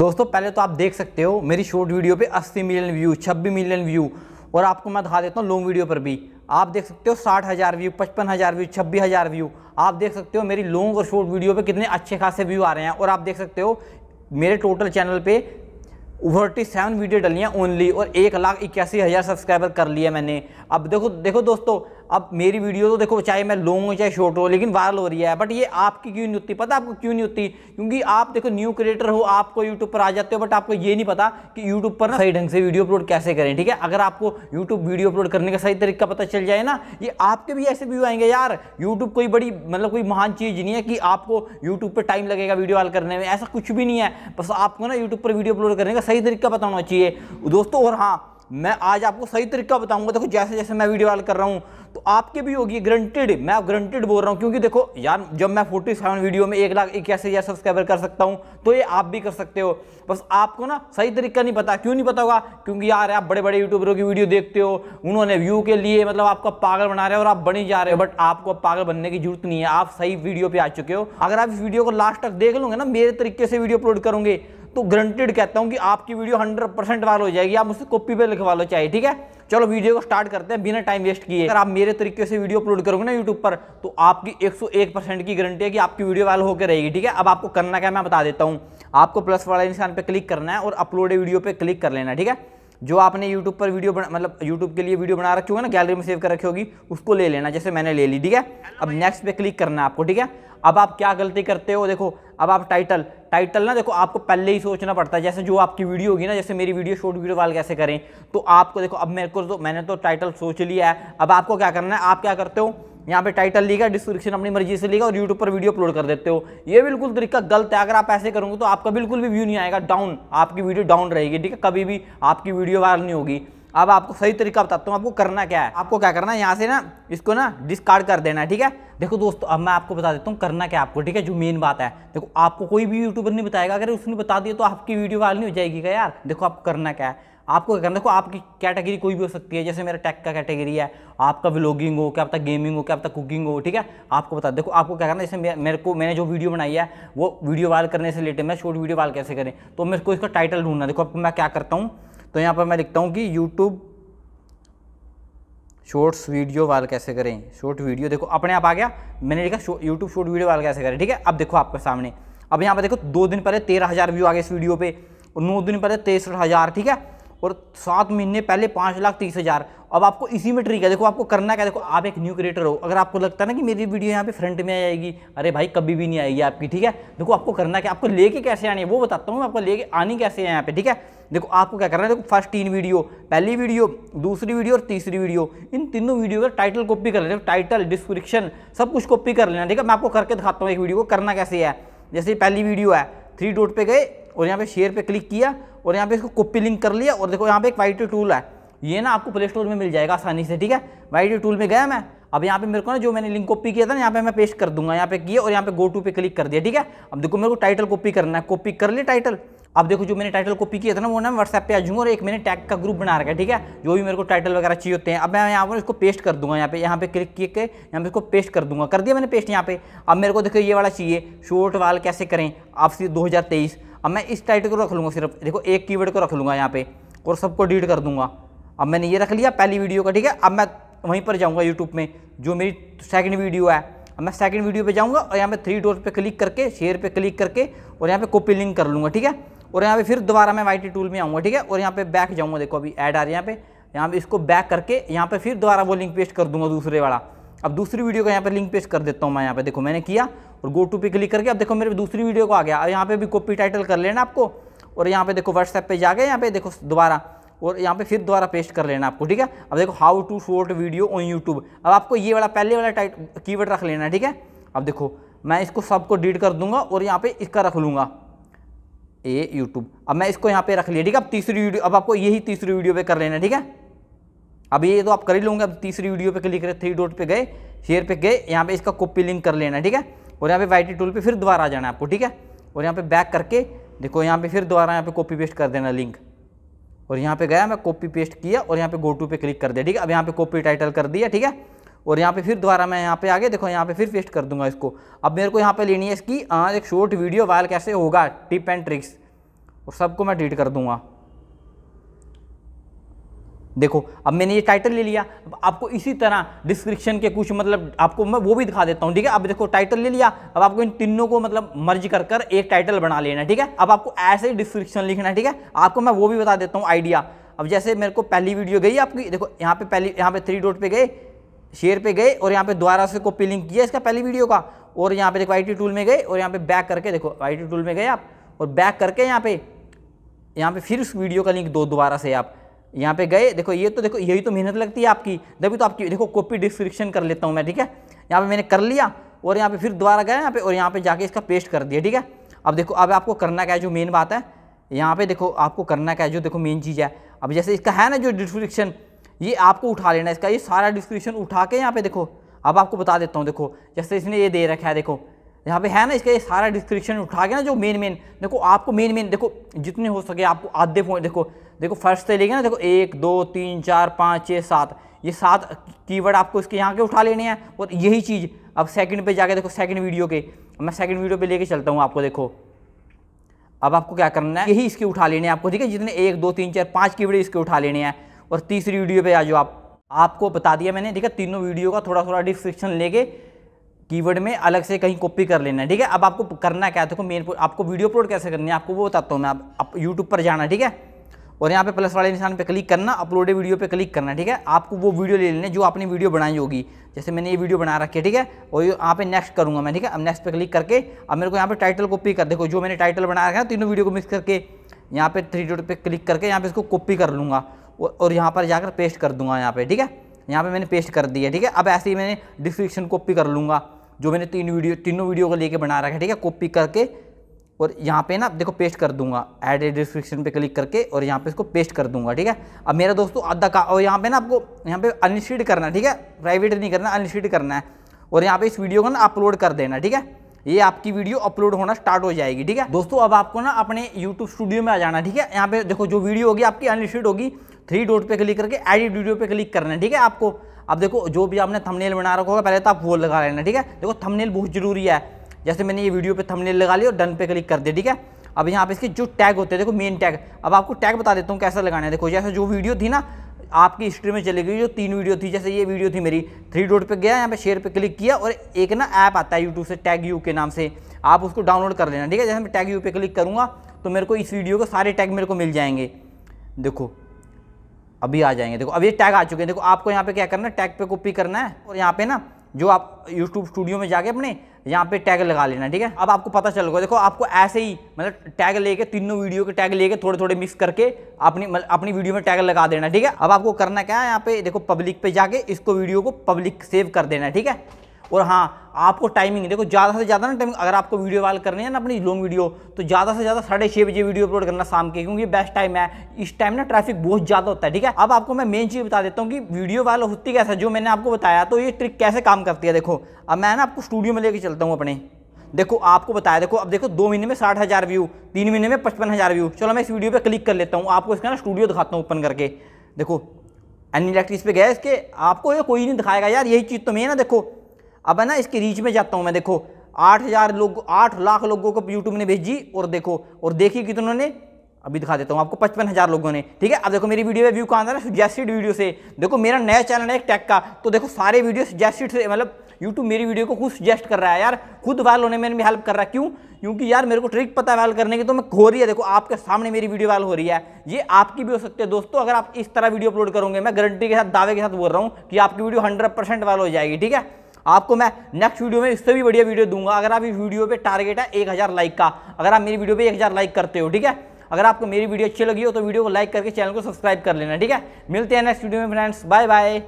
दोस्तों पहले तो आप देख सकते हो मेरी शॉर्ट वीडियो पे 80 मिलियन व्यू, 26 मिलियन व्यू, और आपको मैं दिखा देता हूँ लॉन्ग वीडियो पर भी आप देख सकते हो 60,000 व्यू, 55,000 व्यू, 26,000 व्यू। आप देख सकते हो मेरी लॉन्ग और शॉर्ट वीडियो पे कितने अच्छे खासे व्यू आ रहे हैं। और आप देख सकते हो मेरे टोटल चैनल पे 47 वीडियो डली हैं ओनली, और 1,81,000 सब्सक्राइबर कर लिए मैंने। अब देखो दोस्तों, अब मेरी वीडियो तो देखो चाहे मैं लॉन्ग हो चाहे शॉर्ट हो लेकिन वायरल हो रही है। बट ये आपकी क्यों नहीं होती, पता आपको क्यों नहीं होती? क्योंकि आप देखो न्यू क्रिएटर हो, आपको यूट्यूब पर आ जाते हो बट आपको ये नहीं पता कि यूट्यूब पर ना सही ढंग से वीडियो अपलोड कैसे करें। ठीक है, अगर आपको यूट्यूब वीडियो अपलोड करने का सही तरीका पता चल जाए ना, ये आपके भी ऐसे व्यू आएंगे। यार यूट्यूब कोई बड़ी मतलब कोई महान चीज़ नहीं है कि आपको यूट्यूब पर टाइम लगेगा वीडियो वाल करने में, ऐसा कुछ भी नहीं है। बस आपको ना यूट्यूब पर वीडियो अपलोड करने का सही तरीका पता होना चाहिए दोस्तों। और हाँ, मैं आज आपको सही तरीका बताऊंगा। देखो जैसे जैसे मैं वीडियो वाल कर रहा हूँ तो आपके भी होगी, ग्रंटेड, मैं ग्रंटेड बोल रहा हूँ। क्योंकि देखो यार, जब मैं 47 वीडियो में 1,81,000 सब्सक्राइबर कर सकता हूँ तो ये आप भी कर सकते हो। बस आपको ना सही तरीका नहीं पता। क्यों नहीं पता होगा? क्योंकि यार आप बड़े बड़े यूट्यूबरों की वीडियो देखते हो, उन्होंने व्यू के लिए मतलब आपका पागल बना रहे हो और आप बन ही जा रहे हो। बट आपको पागल बनने की जरूरत नहीं है, आप सही वीडियो पर आ चुके हो। अगर आप इस वीडियो को लास्ट तक देख लोगे ना, मेरे तरीके से वीडियो अपलोड करोगे तो ग्रंटेड कहता हूँ कि आपकी वीडियो 100% वायरल हो जाएगी। आप मुझसे कॉपी पे लिखवा लो चाहे। ठीक है, चलो वीडियो को स्टार्ट करते हैं बिना टाइम वेस्ट किए। अगर आप मेरे तरीके से वीडियो अपलोड करोगे ना यूट्यूब पर तो आपकी 101% की गारंटी है कि आपकी वीडियो वायरल होकर रहेगी। ठीक है, अब आपको करना क्या मैं बता देता हूँ। आपको प्लस वाला निशान पर क्लिक करना है और अपलोड वीडियो पर क्लिक कर लेना। ठीक है, जो आपने यूट्यूब पर वीडियो मतलब यूट्यूब के लिए वीडियो बना रखी होगी ना, गैलरी में सेव कर रखी होगी, उसको ले लेना, जैसे मैंने ले ली। ठीक है, अब नेक्स्ट पे क्लिक करना है आपको। ठीक है, अब आप क्या गलती करते हो, देखो अब आप टाइटल ना देखो आपको पहले ही सोचना पड़ता है। जैसे जो आपकी वीडियो होगी ना, जैसे मेरी वीडियो शॉर्ट वीडियो वाल कैसे करें, तो आपको देखो अब मेरे को तो मैंने तो टाइटल सोच लिया है। अब आपको क्या करना है, आप क्या करते हो यहाँ पे टाइटल लिखा, डिस्क्रिप्शन अपनी मर्जी से लिखा और यूट्यूब पर वीडियो अपलोड कर देते हो। ये बिल्कुल तरीका गलत है। अगर आप ऐसे करोगे तो आपका बिल्कुल भी व्यू नहीं आएगा, डाउन, आपकी वीडियो डाउन रहेगी। ठीक है, कभी भी आपकी वीडियो वायरल नहीं होगी। अब आपको सही तरीका बताता हूँ आपको करना क्या है। आपको क्या करना है, यहाँ से ना इसको ना डिस्कार्ड कर देना है। ठीक है, देखो दोस्तों अब मैं आपको बता देता हूँ करना क्या आपको। ठीक है, जो मेन बात है, देखो आपको कोई भी यूट्यूबर नहीं बताएगा, अगर उसने बता दिया तो आपकी वीडियो वायरल नहीं हो जाएगी क्या यार। देखो आपको करना क्या है, आपको क्या करना, देखो आपकी कैटेगरी कोई भी हो सकती है। जैसे मेरा टेक का कैटेगरी है, आपका व्लॉगिंग हो, क्या पता गेमिंग हो, क्या पता कुकिंग हो। ठीक है, आपको बता, देखो आपको क्या करना, जैसे मेरे को मैंने जो वीडियो बनाई है वो वीडियो वायरल करने से रिलेटेड, मैं शॉर्ट वीडियो वायरल कैसे करें, तो मेरे को इसका टाइटल ढूंढना। देखो आपको मैं क्या करता हूँ, तो यहाँ पर मैं लिखता हूँ कि यूट्यूब शॉर्ट्स वीडियो वायरल कैसे करें, शॉर्ट वीडियो, देखो अपने आप आ गया। मैंने लिखा यूट्यूब शॉर्ट वीडियो वायरल कैसे करें। ठीक है, अब देखो आपके सामने, अब यहाँ पर देखो 2 दिन पहले 13,000 व्यू आ गए इस वीडियो पे, और 9 दिन पहले 63,000। ठीक है, और 7 महीने पहले 5,30,000। अब आपको इसी में ट्रिक है। देखो आपको करना क्या है, देखो आप एक न्यू क्रिएटर हो, अगर आपको लगता है ना कि मेरी वीडियो यहाँ पे फ्रंट में आ जाएगी, अरे भाई कभी भी नहीं आएगी आपकी। ठीक है, देखो आपको करना क्या, आपको लेके कैसे आनी है वो बताता हूँ मैं, आपको लेके आनी कैसे है यहाँ पे। ठीक है, देखो आपको क्या करना है, देखो फर्स्ट 3 वीडियो, पहली वीडियो, दूसरी वीडियो और तीसरी वीडियो, इन तीनों वीडियो का टाइटल कॉपी कर लेना, टाइटल, डिस्क्रिप्शन सब कुछ कॉपी कर लेना। ठीक है, मैं आपको करके दिखाता हूँ एक वीडियो को करना कैसे है। जैसे पहली वीडियो है, 3 डॉट पे गए और यहाँ पे शेयर पे क्लिक किया और यहाँ पे इसको कॉपी लिंक कर लिया। और देखो यहाँ पे एक वाइट टूल है, ये ना आपको प्ले स्टोर में मिल जाएगा आसानी से। ठीक है, वाइट टूल में गया मैं, अब यहाँ पे मेरे को ना जो मैंने लिंक कॉपी किया था ना, यहाँ पे मैं पेस्ट कर दूंगा, यहाँ पे किया और यहाँ पे गो टू पे क्लिक कर दिया। ठीक है, अब देखो मेरे को टाइटल कॉपी करना है, कॉपी कर लिया टाइटल। अब देखो जो मैंने टाइटल कॉपी किया था ना, वो ना व्हाट्सएप पे आ जाऊँगा और एक मैंने टैग का ग्रुप बना रखा है। ठीक है, जो भी मेरे को टाइटल वगैरह चाहिए होते हैं, अब मैं यहाँ पर इसको पेस्ट कर दूंगा, यहाँ पे क्लिक करके यहाँ पे इसको पेस्ट कर दूंगा, कर दिया मैंने पेस्ट यहाँ पे। अब मेरे को देखो ये वाला चाहिए, शॉर्ट वाल कैसे करें आपसी 2023। अब मैं इस टाइटल को रख लूँगा, सिर्फ देखो एक कीवर्ड को रख लूँगा यहाँ पे और सबको डिलीट कर दूंगा। अब मैंने ये रख लिया पहली वीडियो का। ठीक है, अब मैं वहीं पर जाऊँगा यूट्यूब में, जो मेरी सेकंड वीडियो है, अब मैं सेकंड वीडियो पे जाऊँगा और यहाँ पे 3 डॉट पे क्लिक करके, शेयर पे क्लिक करके और यहाँ पे कॉपी लिंक कर लूँगा। ठीक है, और यहाँ पे फिर दोबारा मैं वाई टी टूल में आऊँगा। ठीक है, और यहाँ पे बैक जाऊँगा, देखो अभी ऐड आ रही है यहाँ पे इसको बैक करके यहाँ पे फिर दोबारा वो लिंक पेस्ट कर दूँगा दूसरे वाला। अब दूसरी वीडियो का यहाँ पे लिंक पेस्ट कर देता हूँ मैं, यहाँ पे देखो मैंने किया और गो टू पे क्लिक करके अब देखो मेरे दूसरी वीडियो को आ गया। अब यहाँ पे भी कॉपी टाइटल कर लेना आपको और यहाँ पे देखो व्हाट्सएप पे जाके यहाँ पे देखो दोबारा और यहाँ पे फिर दोबारा पेस्ट कर लेना आपको। ठीक है, अब देखो how to short video on YouTube, अब आपको ये वाला पहले वाला कीवर्ड रख लेना। ठीक है, अब देखो मैं इसको सबको डिलीट कर दूंगा और यहाँ पे इसका रख लूँगा ए यूट्यूब। अब मैं इसको यहाँ पे रख लिया। ठीक है, अब तीसरी वीडियो, अब आपको यही तीसरी वीडियो पे कर लेना। ठीक है, अब ये तो आप कर ही लूँगा। अब तीसरी वीडियो पे क्लिक करें, 3 डॉट पे गए, शेयर पे गए, यहाँ पे इसका कॉपी लिंक कर लेना। ठीक है, और यहाँ पे वाई टी टूल पे फिर दोबारा आ जाना आपको। ठीक है, और यहाँ पे बैक करके देखो यहाँ पे फिर दोबारा यहाँ पे कॉपी पेस्ट कर देना लिंक, और यहाँ पे गया मैं, कॉपी पेस्ट किया और यहाँ पे गो टू पे क्लिक कर दिया। ठीक है, अब यहाँ पे कॉपी टाइटल कर दिया। ठीक है, और यहाँ पे फिर दोबारा मैं यहाँ पे आगे देखो यहाँ पे फिर पेस्ट कर दूंगा इसको। अब मेरे को यहाँ पे लेनी है इसकी एक शॉर्ट वीडियो वायरल कैसे होगा टिप एंड ट्रिक्स, और सबको मैं डिलीट कर दूंगा। देखो अब मैंने ये टाइटल ले लिया, अब आपको इसी तरह डिस्क्रिप्शन के कुछ मतलब आपको मैं वो भी दिखा देता हूँ, ठीक है। अब देखो टाइटल ले लिया, अब आपको इन तीनों को मतलब मर्ज कर कर एक टाइटल बना लेना है, ठीक है। अब आपको ऐसे ही डिस्क्रिप्शन लिखना है, ठीक है। आपको मैं वो भी बता देता हूँ आइडिया। अब जैसे मेरे को पहली वीडियो गई आपकी, देखो यहाँ पे पहली, यहाँ पे 3 डॉट पे गए, शेयर पे गए और यहाँ पे दोबारा से कॉपी लिंक किया इसका पहली वीडियो का, और यहाँ पे देखो आईटी टूल में गए और यहाँ पे बैक करके देखो आईटी टूल में गए आप और बैक करके यहाँ पे फिर उस वीडियो का लिंक दो दोबारा से आप यहाँ पे गए। देखो ये तो देखो यही तो मेहनत लगती है आपकी, तभी तो आपकी देखो कॉपी डिस्क्रिप्शन कर लेता हूँ मैं, ठीक है। यहाँ पे मैंने कर लिया और यहाँ पे फिर दोबारा गया यहाँ पे और यहाँ पे जाके इसका पेस्ट कर दिया, ठीक है। अब देखो अब आपको करना क्या है, जो मेन बात है यहाँ पे देखो आपको करना क्या है, जो देखो मेन चीज़ है। अब जैसे इसका है ना जो डिस्क्रिप्शन, ये आपको उठा लेना है इसका, ये सारा डिस्क्रिप्शन उठा के यहाँ पे देखो अब आपको बता देता हूँ। देखो जैसे इसने ये दे रखा है, देखो यहाँ पे है ना इसका, ये सारा डिस्क्रिप्शन उठा के ना जो मेन देखो आपको मेन देखो जितने हो सके आपको आधे पॉइंट देखो फर्स्ट से लेके ना देखो 1 2 3 4 5 6 7 ये 7 कीवर्ड आपको इसके यहाँ के उठा लेने हैं। और यही चीज़ अब सेकंड पे जाके देखो, सेकंड वीडियो के मैं सेकंड वीडियो पे लेके चलता हूँ आपको। देखो अब आपको क्या करना है, यही इसके उठा लेने हैं आपको, ठीक है। जितने 1 2 3 4 5 कीवर्ड इसके उठा लेने हैं और तीसरी वीडियो पर आ जाओ आप। आपको बता दिया मैंने, ठीक है। तीनों वीडियो का थोड़ा थोड़ा डिस्क्रिप्शन लेके कीवर्ड में अलग से कहीं कॉपी कर लेना है, ठीक है। अब आपको करना क्या है, देखो मेन आपको वीडियो अपलोड कैसे करनी है आपको वो बताता हूँ मैं। आप यूट्यूब पर जाना, ठीक है, और यहाँ पे प्लस वाले निशान पे क्लिक करना, अपलोड वीडियो पे क्लिक करना, ठीक है। आपको वो वीडियो ले लेना जो आपने वीडियो बनाई होगी, जैसे मैंने ये वीडियो बना रखी है, ठीक है। और यहाँ पे नेक्स्ट करूँगा मैं, ठीक है। अब नेक्स्ट पे क्लिक करके अब मेरे को यहाँ पे टाइटल कॉपी कर, देखो जो मैंने टाइटल बना रखा है तीनों वीडियो को मिक्स करके यहाँ पे 3 डॉट पे क्लिक करके यहाँ पे इसको कॉपी कर लूँगा और यहाँ पर जाकर पेस्ट कर दूँगा यहाँ पे, ठीक है। यहाँ पे मैंने पेस्ट कर दिया, ठीक है। अब ऐसे ही मैंने डिस्क्रिप्शन कॉपी कर लूँगा जो मैंने तीनों वीडियो को लेके बना रखा है, ठीक है। कॉपी करके और यहाँ पे ना देखो पेस्ट कर दूंगा, ऐड डिस्क्रिप्शन पे क्लिक करके और यहाँ पे इसको पेस्ट कर दूंगा, ठीक है। अब मेरा दोस्तों आधा का, और यहाँ पे ना आपको यहाँ पे अनलिस्टेड करना, ठीक है, प्राइवेट नहीं करना, अनलिस्टेड करना है। और यहाँ पे इस वीडियो को ना अपलोड कर देना, ठीक है। ये आपकी वीडियो अपलोड होना स्टार्ट हो जाएगी, ठीक है दोस्तों। अब आपको ना अपने यूट्यूब स्टूडियो में आ जाना, ठीक है। यहाँ पे देखो जो वीडियो होगी आपकी अनलिस्टेड होगी, 3 डॉट पे क्लिक करके एडिट वीडियो पे क्लिक करना है, ठीक है। आपको अब देखो जो भी आपने थंबनेल बना रखा होगा पहले तो आप वो लगा लेना, ठीक है। देखो थंबनेल बहुत जरूरी है, जैसे मैंने ये वीडियो पे थंबनेल लगा लिया और डन पे क्लिक कर दिया, ठीक है। अब यहाँ पे इसके जो टैग होते हैं, देखो मेन टैग, अब आपको टैग बता देता हूँ कैसा लगाना है। देखो जैसे जो वीडियो थी ना आपकी हिस्ट्री में चली गई, जो 3 वीडियो थी, जैसे ये वीडियो थी मेरी, 3 डॉट पे गया, यहाँ पे शेयर पे क्लिक किया और एक ना ऐप आता है यूट्यूब से टैग यू के नाम से, आप उसको डाउनलोड कर लेना, ठीक है। जैसे मैं टैग यू पे क्लिक करूँगा तो मेरे को इस वीडियो के सारे टैग मेरे को मिल जाएंगे, देखो अभी आ जाएंगे। देखो अब ये टैग आ चुके हैं, देखो आपको यहाँ पे क्या करना है, टैग पे कॉपी करना है और यहाँ पे ना जो आप YouTube स्टूडियो में जाके अपने यहाँ पे टैग लगा लेना, ठीक है। अब आपको पता चल गया, देखो आपको ऐसे ही मतलब टैग लेके तीनों वीडियो के टैग लेके थोड़े थोड़े मिक्स करके अपनी वीडियो में टैग लगा देना, ठीक है। अब आपको करना क्या है, यहाँ पे देखो पब्लिक पे जाके इसको वीडियो को पब्लिक सेव कर देना, ठीक है। और हाँ आपको टाइमिंग देखो ज़्यादा से ज़्यादा ना टाइमिंग, अगर आपको वीडियो वाल करनी है ना अपनी लॉन्ग वीडियो तो ज़्यादा से ज़्यादा 6:30 बजे वीडियो अपलोड करना शाम के, क्योंकि बेस्ट टाइम है, इस टाइम ना ट्रैफिक बहुत ज़्यादा होता है, ठीक है। अब आपको मैं मेन चीज़ बता देता हूँ कि वीडियो वाल होती कैसा, जो मैंने आपको बताया तो ये ट्रिक कैसे काम करती है। देखो अब मैं ना आपको स्टूडियो में लेके चलता हूँ अपने, देखो आपको बताया, देखो अब देखो 2 महीने में 60,000 व्यू, 3 महीने में 55,000 व्यू। चलो मैं इस वीडियो पर क्लिक कर लेता हूँ, आपको इसका ना स्टूडियो दिखाता हूँ ओपन करके। देखो एनी इलेक्ट्रिक्स पे गया, इसके आपको ये कोई नहीं दिखाएगा यार, यही चीज़ तो मैं ना देखो अब है ना इसकी रीच में जाता हूँ मैं। देखो 8 लाख लोगों को यूट्यूब ने भेजी और देखो और देखी कितनों ने, अभी दिखा देता हूँ आपको, 55,000 लोगों ने, ठीक है। अब देखो मेरी वीडियो में व्यू कहाँ आ रहा है, सजेस्टेड वीडियो से। देखो मेरा नया चैनल है एक टैग का, तो देखो सारे वीडियो सजेस्टेड से, मतलब यूट्यूब मेरी वीडियो को खुद सजेस्ट कर रहा है यार, खुद वायरल होने में हेल्प कर रहा है। क्यों? क्योंकि यार मेरे को ट्रिक पता है वायरल करने की, तो मैं हो रही है। देखो आपके सामने मेरी वीडियो वायरल हो रही है, ये आपकी भी हो सकती है दोस्तों। अगर आप इस तरह वीडियो अपलोड करोगे, मैं गारंटी के साथ, दावे के साथ बोल रहा हूँ कि आपकी वीडियो 100% वायरल हो जाएगी, ठीक है। आपको मैं नेक्स्ट वीडियो में इससे भी बढ़िया वीडियो दूंगा। अगर आप इस वीडियो पे टारगेट है 1000 लाइक का, अगर आप मेरी वीडियो पे 1000 लाइक करते हो, ठीक है। अगर आपको मेरी वीडियो अच्छी लगी हो तो वीडियो को लाइक करके चैनल को सब्सक्राइब कर लेना, ठीक है। मिलते हैं नेक्स्ट वीडियो में फ्रेंड्स, बाय बाय।